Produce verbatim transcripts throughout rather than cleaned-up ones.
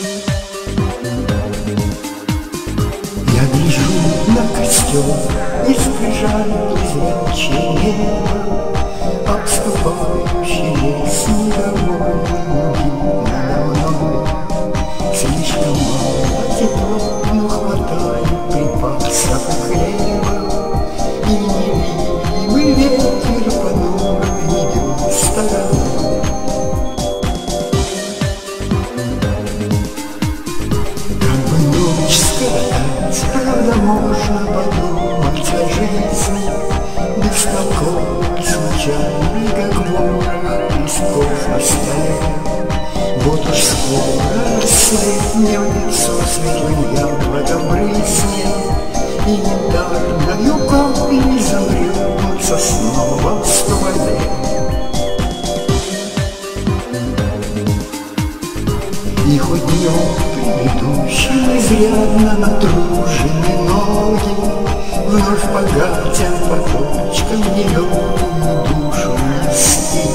Я гляжу на костер, не сбежают излучения, обступающие с недовольным надо мной. Слишком мало тепла, но хватает припасов хлеба, и невидимый ветер по новым идет стороной. Как бы ночь скоротать, правда можно подумать о жизни, беспокоит случайно, как ворох листков на столе. Вот уж скоро рассвет мне в лицо светлым яблоком брызнет, и янтарною капель замрет сосновом стволе. И хоть днем предыдущим изрядно натружены ноги, вновь погатят по почкам нелегкую душу нести.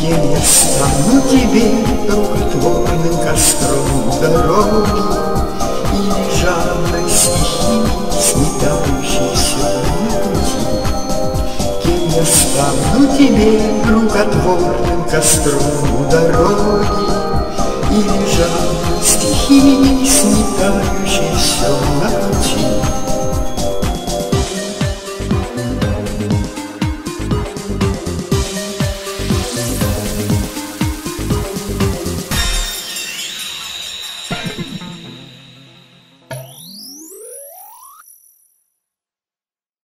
Кем я стану тебе рукотворным костром дороги или жадной стихии, сметающейся на пути? Кем я стану тебе рукотворным костром дороги или жадной стихии, сметающейся на пути?